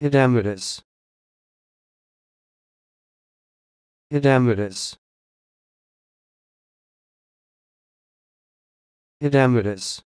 Edematose. Edematose. Edematose.